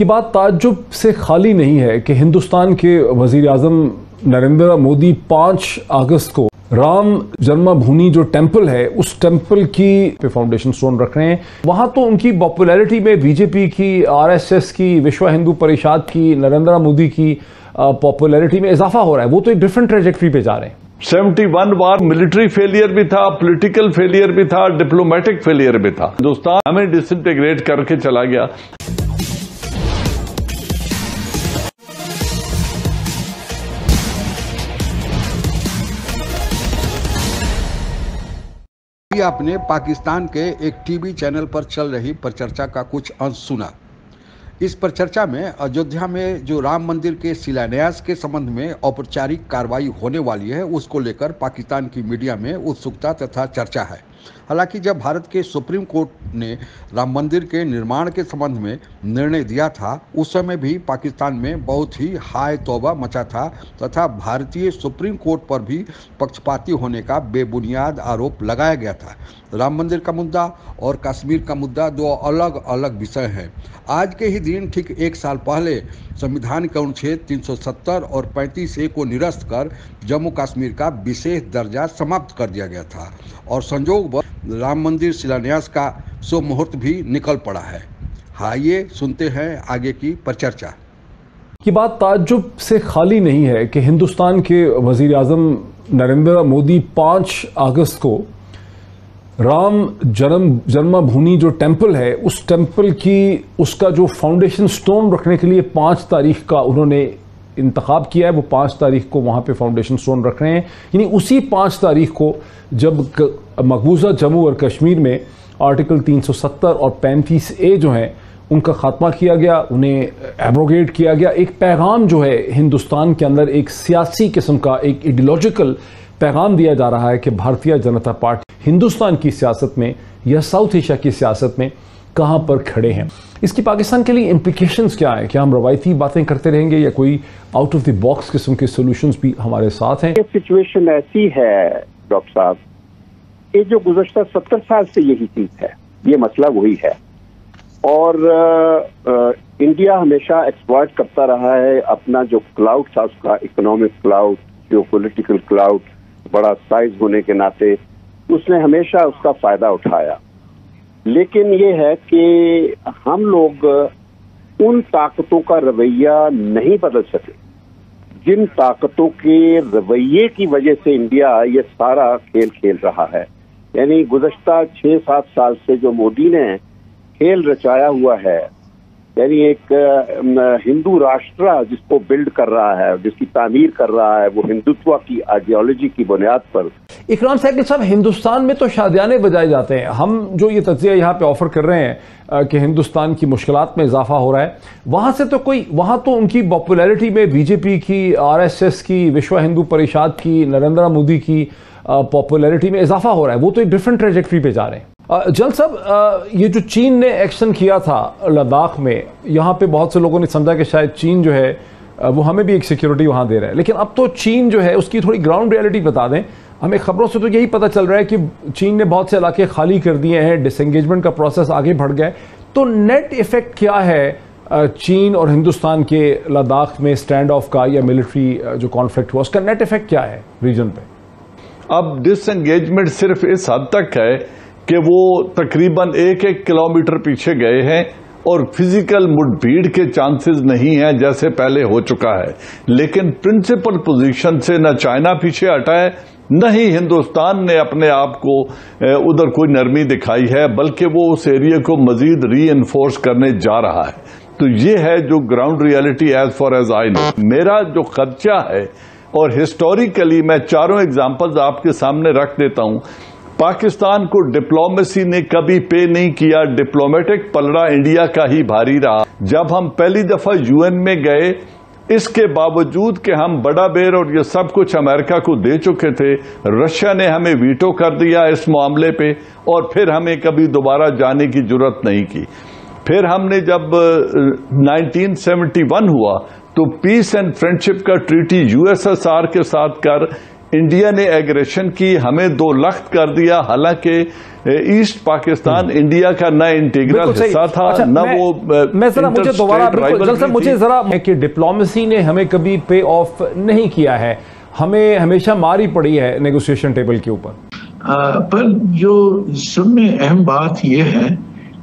ये बात ताज्जुब से खाली नहीं है कि हिंदुस्तान के वजीर आजम नरेंद्र मोदी 5 अगस्त को राम जन्मभूमि जो टेम्पल है उस टेम्पल की फाउंडेशन स्टोन रख रहे हैं। वहां तो उनकी पॉपुलैरिटी में बीजेपी की, आरएसएस की, विश्व हिंदू परिषद की, नरेंद्र मोदी की पॉपुलैरिटी में इजाफा हो रहा है। वो तो एक डिफरेंट ट्रेजेक्ट्री पे जा रहे हैं। 71 बार मिलिट्री फेलियर भी था, पॉलिटिकल फेलियर भी था, डिप्लोमेटिक फेलियर भी था। हिंदुस्तान हमें डिसइंटीग्रेट करके चला गया। आपने पाकिस्तान के एक टीवी चैनल पर चल रही परिचर्चा का कुछ अंश सुना। इस परिचर्चा में अयोध्या में जो राम मंदिर के शिलान्यास के संबंध में औपचारिक कार्रवाई होने वाली है, उसको लेकर पाकिस्तान की मीडिया में उत्सुकता तथा चर्चा है। हालांकि जब भारत के सुप्रीम कोर्ट ने राम मंदिर के निर्माण के संबंध में निर्णय दिया था, उस समय भी पाकिस्तान में बहुत ही हाय तौबा मचा था तथा भारतीय सुप्रीम कोर्ट पर भी पक्षपाती होने का बेबुनियाद आरोप लगाया गया था। राम मंदिर का मुद्दा और कश्मीर का मुद्दा दो अलग अलग विषय हैं। आज के ही दिन ठीक 1 साल पहले संविधान के अनुच्छेद 370 और 35A को निरस्त कर जम्मू कश्मीर का विशेष दर्जा समाप्त कर दिया गया था और संयोग राम मंदिर शिलान्यास का शुभ मुहूर्त भी निकल पड़ा है। आइए सुनते हैं आगे की परिचर्चा। ये बात ताज्जुब से खाली नहीं है कि हिंदुस्तान के वजीर आजम नरेंद्र मोदी 5 अगस्त को राम जन्मभूमि जो टेम्पल है उस टेम्पल की उसका जो फाउंडेशन स्टोन रखने के लिए 5 तारीख का उन्होंने इंतखाब किया है। वो 5 तारीख को वहाँ पे फाउंडेशन स्टोन रख रहे हैं। यानी उसी 5 तारीख को जब मकबूजा जम्मू और कश्मीर में आर्टिकल 370 और 35A जो हैं उनका खात्मा किया गया, उन्हें एब्रोगेट किया गया। एक पैगाम जो है हिंदुस्तान के अंदर एक सियासी किस्म का एक आइडियोलॉजिकल पैगाम दिया जा रहा है कि भारतीय जनता पार्टी हिंदुस्तान की सियासत में या साउथ एशिया की सियासत में कहाँ पर खड़े हैं। इसकी पाकिस्तान के लिए इम्प्लिकेशंस क्या है? क्या हम रवायती बातें करते रहेंगे या कोई आउट ऑफ द बॉक्स किस्म के सॉल्यूशंस भी हमारे साथ हैं? सिचुएशन ऐसी है डॉक्टर साहब, ये जो गुज़श्ता 70 साल से यही चीज है, ये मसला वही है। और इंडिया हमेशा एक्सप्लॉइट करता रहा है अपना जो क्लाउड था, उसका इकोनॉमिक क्लाउड, जियोपॉलिटिकल क्लाउड बड़ा साइज होने के नाते उसने हमेशा उसका फायदा उठाया। लेकिन ये है कि हम लोग उन ताकतों का रवैया नहीं बदल सके जिन ताकतों के रवैये की वजह से इंडिया ये सारा खेल खेल रहा है। यानी गुज़श्ता 6-7 साल से जो मोदी ने खेल रचाया हुआ है, यानी एक हिंदू राष्ट्र जिसको बिल्ड कर रहा है, जिसकी तामीर कर रहा है, वो हिंदुत्व की आइडियोलॉजी की बुनियाद पर। इकराम साहब, हिंदुस्तान में तो शादियाने बजाए जाते हैं। हम जो ये तजिया यहाँ पे ऑफर कर रहे हैं कि हिंदुस्तान की मुश्किलात में इजाफा हो रहा है, वहाँ तो उनकी पॉपुलैरिटी में बीजेपी की, आरएसएस की, विश्व हिंदू परिषद की, नरेंद्र मोदी की पॉपुलैरिटी में इजाफा हो रहा है। वो तो एक डिफरेंट ट्रेजेक्ट्री पे जा रहे हैं। जल साहब, ये जो चीन ने एक्शन किया था लद्दाख में, यहाँ पे बहुत से लोगों ने समझा कि शायद चीन जो है वो हमें भी एक सिक्योरिटी वहाँ दे रहा है, लेकिन अब तो चीन जो है उसकी थोड़ी ग्राउंड रियलिटी बता दें। हमें खबरों से तो यही पता चल रहा है कि चीन ने बहुत से इलाके खाली कर दिए हैं, डिसएंगेजमेंट का प्रोसेस आगे बढ़ गया है। तो नेट इफेक्ट क्या है चीन और हिंदुस्तान के लद्दाख में स्टैंड ऑफ का या मिलिट्री जो कॉन्फ्लिक्ट हुआ, उसका नेट इफेक्ट क्या है रीजन पर? अब डिसएंगेजमेंट सिर्फ इस हद तक है कि वो तकरीबन 1-1 किलोमीटर पीछे गए हैं और फिजिकल मुठभेड़ के चांसेस नहीं हैं जैसे पहले हो चुका है। लेकिन प्रिंसिपल पोजीशन से न चाइना पीछे हटा है, न ही हिंदुस्तान ने अपने आप को उधर कोई नरमी दिखाई है, बल्कि वो उस एरिया को मजीद रीइंफोर्स करने जा रहा है। तो ये है जो ground reality as far as I know. मेरा जो खदशा है, और हिस्टोरिकली मैं चारों एग्जाम्पल्स आपके सामने रख देता हूं। पाकिस्तान को डिप्लोमेसी ने कभी पे नहीं किया, डिप्लोमेटिक पलड़ा इंडिया का ही भारी रहा। जब हम पहली दफा यूएन में गए, इसके बावजूद कि हम बड़ा बेर और ये सब कुछ अमेरिका को दे चुके थे, रशिया ने हमें वीटो कर दिया इस मामले पे और फिर हमें कभी दोबारा जाने की जरूरत नहीं की। फिर हमने जब 1971 हुआ तो पीस एंड फ्रेंडशिप का ट्रीटी यूएसएसआर के साथ कर इंडिया ने एग्रेशन की, हमें दो लख्त कर दिया, हालांकि ईस्ट पाकिस्तान इंडिया का न इंटीग्रल हिस्सा था। अच्छा, न मुझे जरा कि डिप्लोमेसी ने हमें कभी पे ऑफ नहीं किया है, हमें हमेशा मारी पड़ी है नेगोशिएशन टेबल के ऊपर। पर जो सबसे अहम बात यह है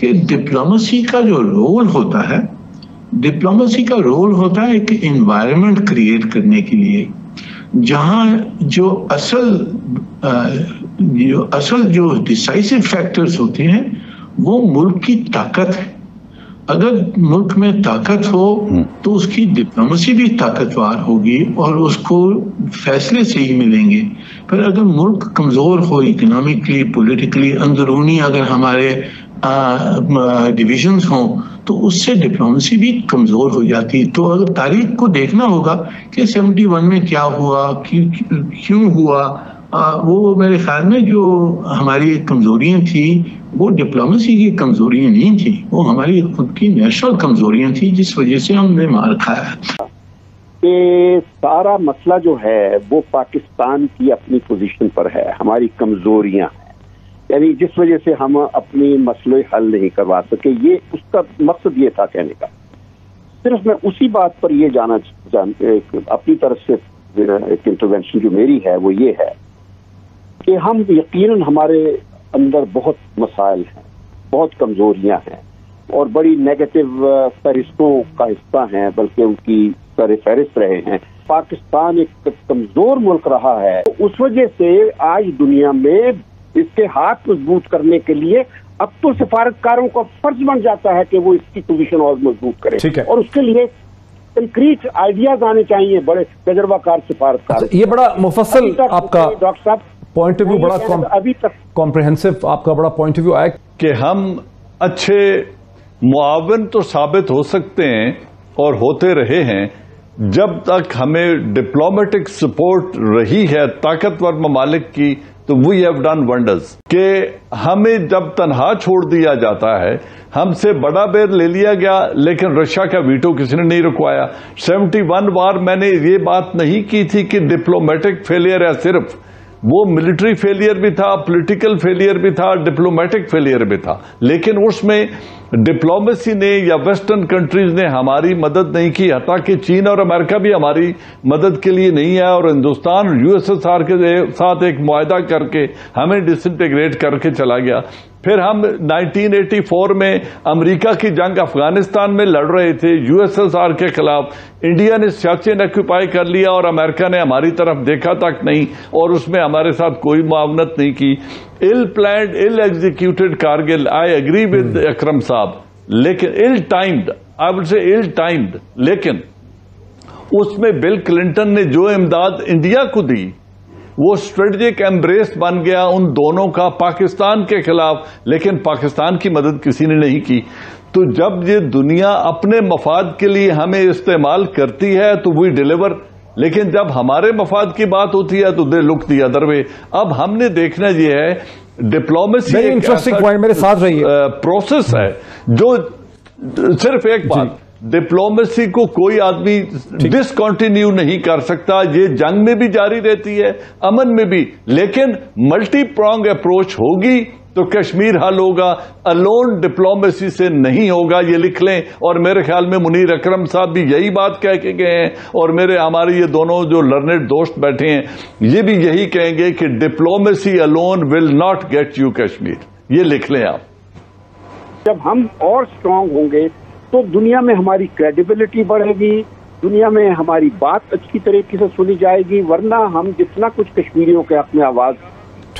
कि डिप्लोमेसी का जो रोल होता है, डिप्लोमेसी का रोल होता है एक एनवायरनमेंट क्रिएट करने के लिए जहां जो असल डिसाइसिव फैक्टर्स होते हैं वो मुल्क की ताकत है। अगर मुल्क में ताकत हो तो उसकी डिप्लोमेसी भी ताकतवार होगी और उसको फैसले सही मिलेंगे। पर अगर मुल्क कमज़ोर हो इकोनॉमिकली, पॉलिटिकली, अंदरूनी अगर हमारे डिविजन्स हों तो उससे डिप्लोमेसी भी कमज़ोर हो जाती है। तो अगर तारीख को देखना होगा कि 71 में क्या हुआ, क्यों हुआ, वो मेरे ख्याल में जो हमारी कमज़ोरियाँ थी वो डिप्लोमेसी की कमज़ोरियाँ नहीं थी, वो हमारी खुद की नेशनल कमज़ोरियाँ थी जिस वजह से हमने मार खाया। ये सारा मसला जो है वो पाकिस्तान की अपनी पोजीशन पर है, हमारी कमज़ोरियाँ, यानी जिस वजह से हम अपने मसले हल नहीं करवा सके। ये उसका मकसद ये था कहने का। सिर्फ मैं उसी बात पर ये अपनी तरफ से एक इंटरवेंशन जो मेरी है वो ये है कि हम यकीनन हमारे अंदर बहुत मसाइल हैं, बहुत कमजोरियां हैं और बड़ी नेगेटिव फहरिस्तों का हिस्सा हैं, बल्कि उनकी सारे फहरिस्त रहे हैं। पाकिस्तान एक कमजोर मुल्क रहा है, तो उस वजह से आज दुनिया में इसके हाथ मजबूत करने के लिए अब तो सिफारतकारों का फर्ज बन जाता है कि वो इसकी पोजीशन और मजबूत करें और उसके लिए कंक्रीट आइडियाज आने चाहिए बड़े तजर्बाकार सिफारतकार। ये बड़ा मुफस्सल आपका डॉक्टर साहब पॉइंट ऑफ व्यू, बड़ा अभी तक कॉम्प्रिहेंसिव आपका बड़ा पॉइंट ऑफ व्यू आया कि हम अच्छे मुआवन तो साबित हो सकते हैं और होते रहे हैं जब तक हमें डिप्लोमेटिक सपोर्ट रही है ताकतवर ममालिक की, तो वी हैव डन वंडर्स। के हमें जब तनहा छोड़ दिया जाता है, हमसे बड़ा बेर ले लिया गया लेकिन रशिया का वीटो किसी ने नहीं रुकवाया। 71 बार मैंने ये बात नहीं की थी कि डिप्लोमेटिक फेलियर है, सिर्फ वो मिलिट्री फेलियर भी था, पॉलिटिकल फेलियर भी था, डिप्लोमेटिक फेलियर भी था, लेकिन उसमें डिप्लोमेसी ने या वेस्टर्न कंट्रीज ने हमारी मदद नहीं की। हता कि चीन और अमेरिका भी हमारी मदद के लिए नहीं आया और हिंदुस्तान यूएसएसआर के साथ एक मुआहदा करके हमें डिसइंटीग्रेट करके चला गया। फिर हम 1984 में अमेरिका की जंग अफगानिस्तान में लड़ रहे थे यूएसएसआर के खिलाफ, इंडिया ने सियाचिन ऑक्यूपाई कर लिया और अमेरिका ने हमारी तरफ देखा तक नहीं और उसमें हमारे साथ कोई मुआवनत नहीं की। Ill planned, ill executed Kargil, I agree with Akram साहब, लेकिन इल timed, I would say ill timed, लेकिन उसमें बिल क्लिंटन ने जो इमदाद इंडिया को दी वो स्ट्रेटेजिक एम्ब्रेस बन गया उन दोनों का पाकिस्तान के खिलाफ, लेकिन पाकिस्तान की मदद किसी ने नहीं की। तो जब ये दुनिया अपने मफाद के लिए हमें इस्तेमाल करती है तो वी डिलीवर, लेकिन जब हमारे मफाद की बात होती है तो they look the other way. अब हमने देखना यह है डिप्लोमेसी इंटरेस्टिंग पॉइंट मेरे साथ रही है। प्रोसेस है जो सिर्फ एक बात, डिप्लोमेसी को कोई आदमी डिसकंटिन्यू नहीं कर सकता, ये जंग में भी जारी रहती है, अमन में भी, लेकिन मल्टी प्रॉन्ग अप्रोच होगी तो कश्मीर हल होगा, अलोन डिप्लोमेसी से नहीं होगा, ये लिख लें। और मेरे ख्याल में मुनीर अकरम साहब भी यही बात कह के गए हैं और मेरे हमारे ये दोनों जो लर्नेड दोस्त बैठे हैं ये भी यही कहेंगे कि diplomacy alone will not get you Kashmir, ये लिख लें आप। जब हम और स्ट्रांग होंगे तो दुनिया में हमारी क्रेडिबिलिटी बढ़ेगी, दुनिया में हमारी बात अच्छी तरीके से सुनी जाएगी, वरना हम जितना कुछ कश्मीरियों के अपने आवाज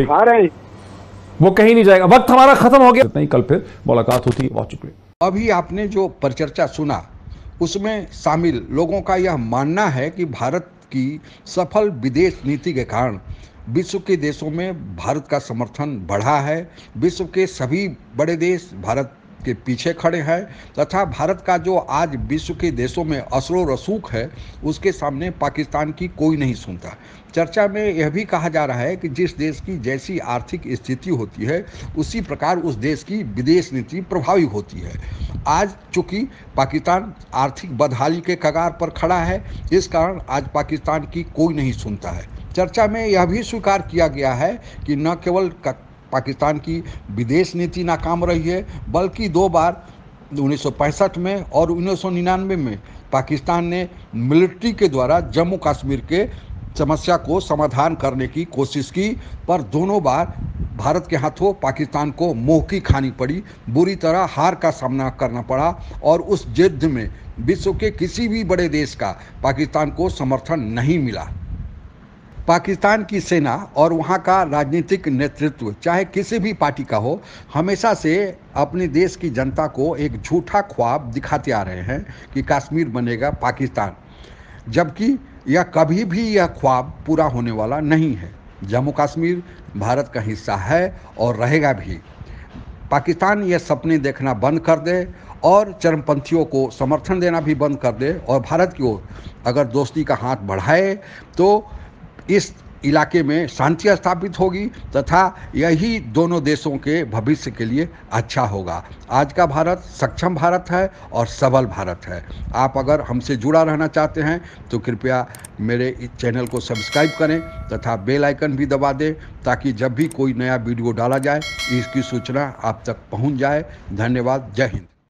उठा रहे हैं वो कहीं नहीं जाएगा। वक्त हमारा खत्म हो गया, इतना ही, कल फिर मुलाकात होती है। अभी आपने जो परिचर्चा सुना उसमें शामिल लोगों का यह मानना है कि भारत की सफल विदेश नीति के कारण विश्व के देशों में भारत का समर्थन बढ़ा है, विश्व के सभी बड़े देश भारत के पीछे खड़े हैं तथा भारत का जो आज विश्व के देशों में असरो रसूख है उसके सामने पाकिस्तान की कोई नहीं सुनता। चर्चा में यह भी कहा जा रहा है कि जिस देश की जैसी आर्थिक स्थिति होती है उसी प्रकार उस देश की विदेश नीति प्रभावी होती है। आज चूँकि पाकिस्तान आर्थिक बदहाली के कगार पर खड़ा है, इस कारण आज पाकिस्तान की कोई नहीं सुनता है। चर्चा में यह भी स्वीकार किया गया है कि न केवल पाकिस्तान की विदेश नीति नाकाम रही है, बल्कि दो बार 1965 में और 1999 में पाकिस्तान ने मिलिट्री के द्वारा जम्मू कश्मीर के समस्या को समाधान करने की कोशिश की, पर दोनों बार भारत के हाथों पाकिस्तान को मुंह की खानी पड़ी, बुरी तरह हार का सामना करना पड़ा और उस जिद्द में विश्व के किसी भी बड़े देश का पाकिस्तान को समर्थन नहीं मिला। पाकिस्तान की सेना और वहाँ का राजनीतिक नेतृत्व, चाहे किसी भी पार्टी का हो, हमेशा से अपने देश की जनता को एक झूठा ख्वाब दिखाते आ रहे हैं कि कश्मीर बनेगा पाकिस्तान, जबकि यह कभी भी यह ख्वाब पूरा होने वाला नहीं है। जम्मू कश्मीर भारत का हिस्सा है और रहेगा भी। पाकिस्तान यह सपने देखना बंद कर दे और चरमपंथियों को समर्थन देना भी बंद कर दे और भारत की ओर अगर दोस्ती का हाथ बढ़ाए तो इस इलाके में शांति स्थापित होगी तथा यही दोनों देशों के भविष्य के लिए अच्छा होगा। आज का भारत सक्षम भारत है और सबल भारत है। आप अगर हमसे जुड़ा रहना चाहते हैं तो कृपया मेरे इस चैनल को सब्सक्राइब करें तथा बेल आइकन भी दबा दें ताकि जब भी कोई नया वीडियो डाला जाए इसकी सूचना आप तक पहुंच जाए। धन्यवाद। जय हिंद।